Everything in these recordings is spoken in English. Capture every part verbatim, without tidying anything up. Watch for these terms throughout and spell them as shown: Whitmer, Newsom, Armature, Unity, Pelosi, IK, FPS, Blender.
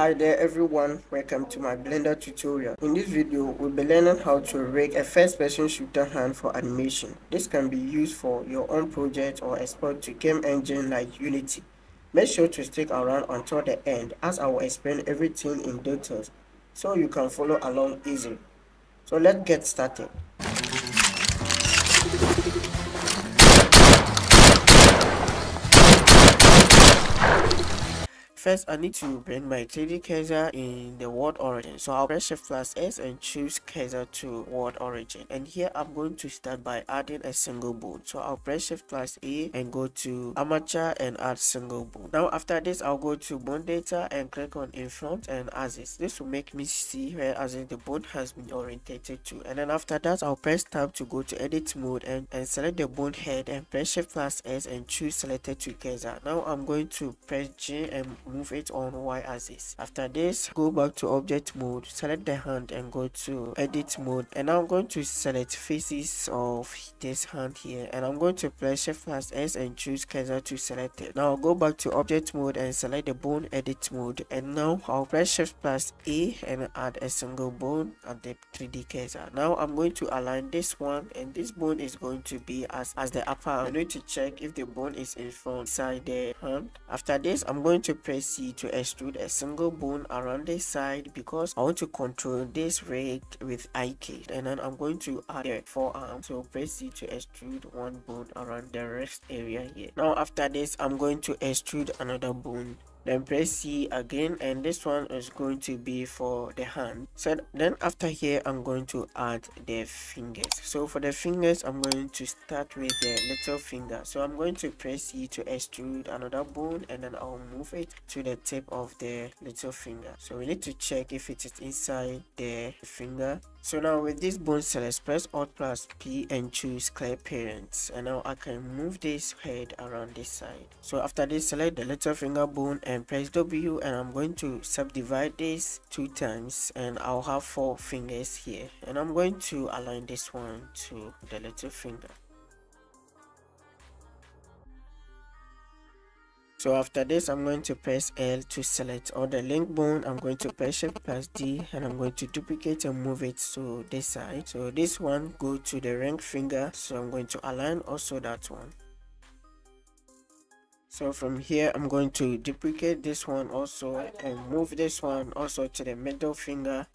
Hi there everyone, welcome to my Blender tutorial. In this video, we'll be learning how to rig a first-person shooter hand for animation. This can be used for your own project or export to game engine like Unity. Make sure to stick around until the end as I will explain everything in details so you can follow along easily. So let's get started. First, I need to bring my three D cursor in the world origin, so I'll press Shift plus S and choose cursor to world origin. And here I'm going to start by adding a single bone, so I'll press Shift plus A and go to Armature and add single bone. Now after this, I'll go to bone data and click on infront and axis. This will make me see where axis the bone has been orientated to. And then after that, I'll press tab to go to edit mode and, and select the bone head and press Shift plus S and choose selected to cursor. Now I'm going to press J and move it on y-axis. After this, go back to object mode, select the hand and go to edit mode, and now I'm going to select faces of this hand here, and I'm going to press Shift plus S and choose cursor to select it. Now I'll go back to object mode and select the bone edit mode, and now I'll press Shift plus A and add a single bone at the three D cursor. Now I'm going to align this one, and this bone is going to be as, as the upper arm. I need to check if the bone is in front inside the hand. After this, I'm going to press C to extrude a single bone around this side because I want to control this rig with I K, and then I'm going to add the forearm, so press C to extrude one bone around the rest area here. Now after this, I'm going to extrude another bone, then press C again, and this one is going to be for the hand. So then after here, I'm going to add the fingers. So for the fingers, I'm going to start with the little finger, so I'm going to press C to extrude another bone, and then I'll move it to the tip of the little finger. So we need to check if it is inside the finger. So now with this bone select, press Alt plus P and choose clear parents, and now I can move this head around this side. So after this, select the little finger bone and press W, and I'm going to subdivide this two times, and I'll have four fingers here, and I'm going to align this one to the little finger. So after this, I'm going to press L to select all the link bone. I'm going to press Shift plus D, and I'm going to duplicate and move it to this side. So this one go to the ring finger, so I'm going to align also that one. So from here, I'm going to duplicate this one also and move this one also to the middle finger.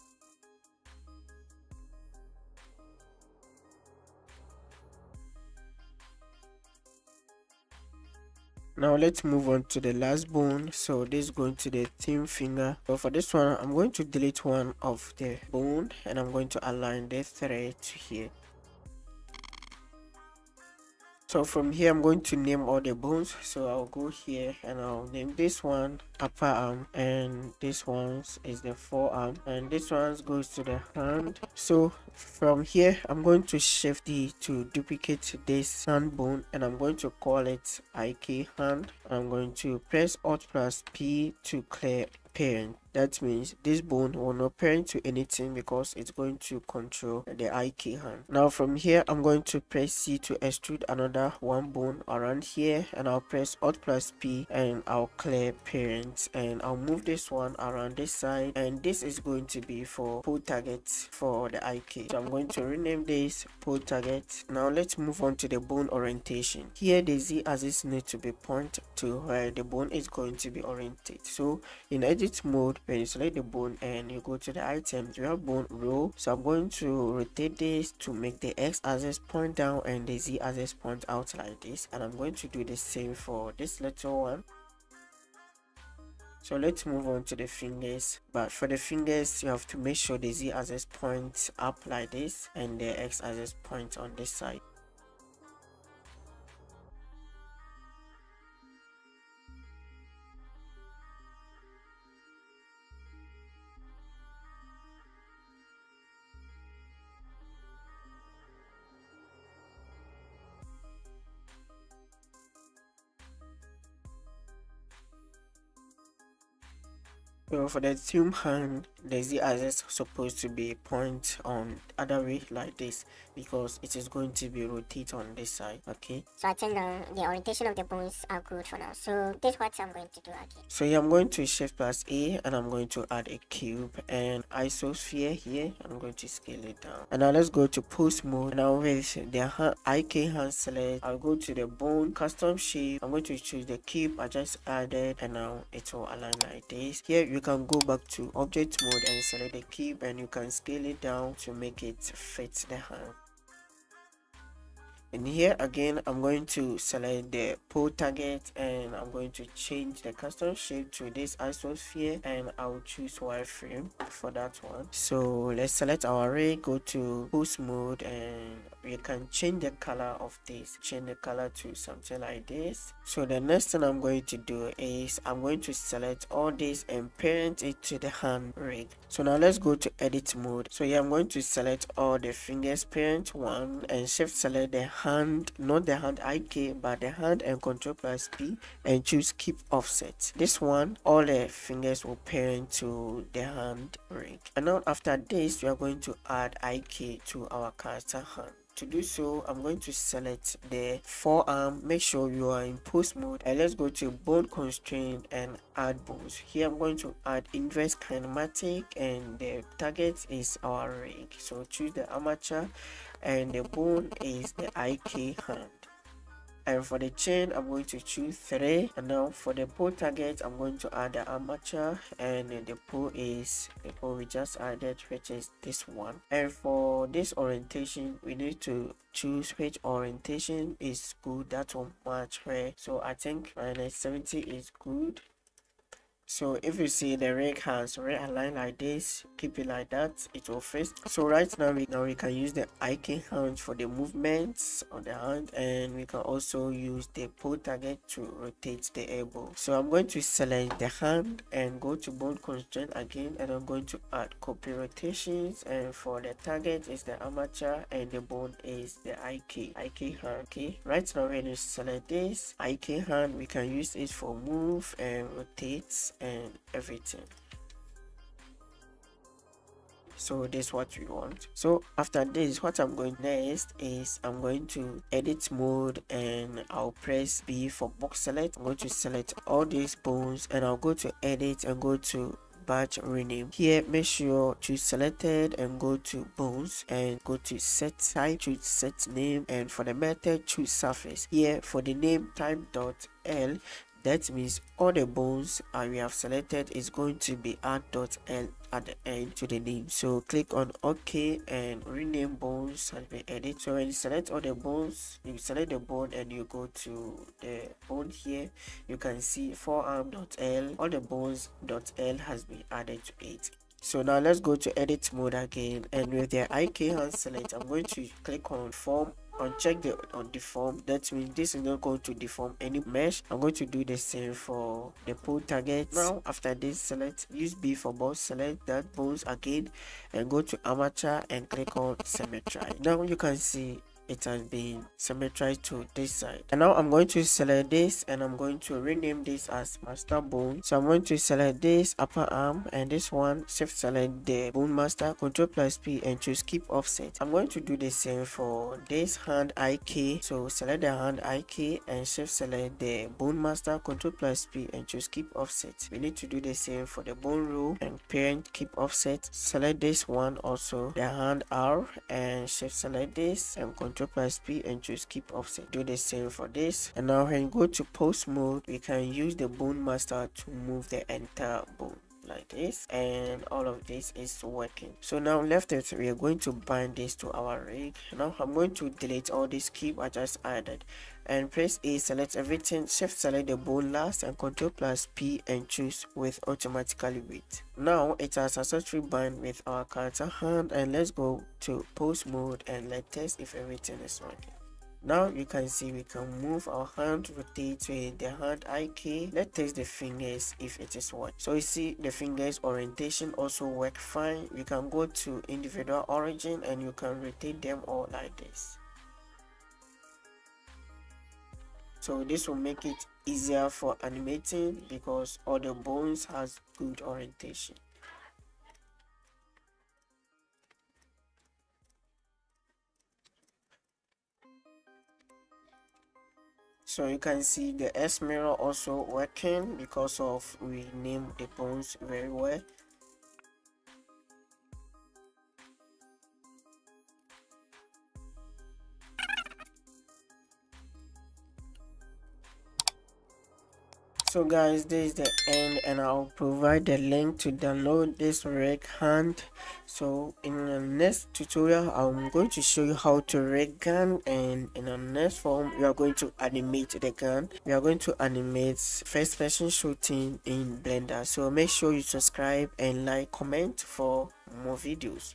Now let's move on to the last bone, so this is going to the thumb finger. So for this one, I'm going to delete one of the bone, and I'm going to align the thread to here. So from here, I'm going to name all the bones, so I'll go here and I'll name this one upper arm, and this one is the forearm, and this one goes to the hand. So from here, I'm going to Shift D to duplicate this hand bone, and I'm going to call it I K hand. I'm going to press Alt plus P to clear parent. That means this bone will not parent to anything because it's going to control the I K hand. Now from here, I'm going to press C to extrude another one bone around here, and I'll press Alt plus P and I'll clear parents, and I'll move this one around this side, and this is going to be for pull targets for the I K. So I'm going to rename this pull target. Now let's move on to the bone orientation. Here the Z axis needs to be pointed to where the bone is going to be oriented. So in edit mode, when you select the bone and you go to the items, you have bone row, so I'm going to rotate this to make the X axis point down and the Z axis point out like this, and I'm going to do the same for this little one. So let's move on to the fingers, but for the fingers, you have to make sure the Z axis points up like this and the X axis points on this side. So for the zoom hand, the Z axis supposed to be point on other way like this, because it is going to be rotate on this side. Okay, so I think the, the orientation of the bones are good for now. So this is what I'm going to do again. So here I'm going to shift plus A and I'm going to add a cube and isosphere here. I'm going to scale it down. And now let's go to post mode. Now with the hand, I K hand select, I'll go to the bone custom shape. I'm going to choose the cube I just added and now it will align like this. Here you can go back to object mode and select the cube and you can scale it down to make it fit the hand. And here again I'm going to select the pole target and I'm going to change the custom shape to this isosphere and I'll choose wireframe for that one. So let's select our ray, go to post mode and we can change the color of this, change the color to something like this. So the next thing I'm going to do is I'm going to select all this and parent it to the hand rig. So now let's go to edit mode. So here I'm going to select all the fingers, parent one, and shift select the hand, not the hand I K but the hand, and control plus P and choose keep offset. This one, all the fingers will parent to the hand rig. And now after this we are going to add I K to our character hand. To do so, I'm going to select the forearm. Make sure you are in post mode and let's go to bone constraint and add bones. Here I'm going to add inverse kinematic and the target is our rig, so choose the armature and the bone is the I K hand. And for the chain I'm going to choose three. And now for the pole target I'm going to add the armature and the pole is the pole we just added, which is this one. And for this orientation we need to choose which orientation is good, that will match where. So I think minus seventy is good. So if you see the rig has realign like this, keep it like that, it will fit. So right now we, now we can use the I K hand for the movements on the hand and we can also use the pole target to rotate the elbow. So I'm going to select the hand and go to bone constraint again and I'm going to add copy rotations and for the target is the armature and the bone is the I K I K hand. Okay, right now when you select this I K hand we can use it for move and rotates and everything. So this is what we want. So after this what I'm going next is I'm going to edit mode and I'll press B for box select. I'm going to select all these bones and I'll go to edit and go to batch rename. Here make sure choose selected and go to bones and go to set type, choose set name and for the method choose surface. Here for the name type dot L, that means all the bones I we have selected is going to be add dot L at the end to the name. So click on OK and rename bones and we edit. So when you select all the bones, you select the bone and you go to the bone here. You can see forearm dot L, all the bones dot L has been added to it. So now let's go to edit mode again and with the I K hand select, I'm going to click on form. Uncheck the on deform, that means this is not going to deform any mesh. I'm going to do the same for the pole target. Now after this select, use B for box select that bones again and go to armature and click on symmetrize. Now you can see it has been symmetrized to this side. And now I'm going to select this and I'm going to rename this as master bone. So I'm going to select this upper arm and this one, shift select the bone master, control plus P and choose keep offset. I'm going to do the same for this hand I K. So select the hand I K and shift select the bone master, control plus P and choose keep offset. We need to do the same for the bone row and parent keep offset. Select this one also, the hand R, and shift select this and control plus P and choose keep offset. Do the same for this. And now when you go to post mode, we can use the bone master to move the entire bone like this and all of this is working. So now left it, we are going to bind this to our rig. Now I'm going to delete all this cube I just added and press A, select everything, shift select the bone last and control plus P and choose with automatically width. Now it has successfully bind with our character hand and let's go to post mode and let's test if everything is working. Now you can see we can move our hand, rotate with the hand I K. Let's test the fingers if it is what. So you see the fingers orientation also work fine. You can go to individual origin and you can rotate them all like this. So this will make it easier for animating because all the bones has good orientation. So you can see the S mirror also working because of we name the bones very well. So guys, this is the end, and I'll provide the link to download this rig hand. So in the next tutorial, I'm going to show you how to rig gun, and in the next form we are going to animate the gun. We are going to animate first person shooting in Blender. So make sure you subscribe and like, comment for more videos.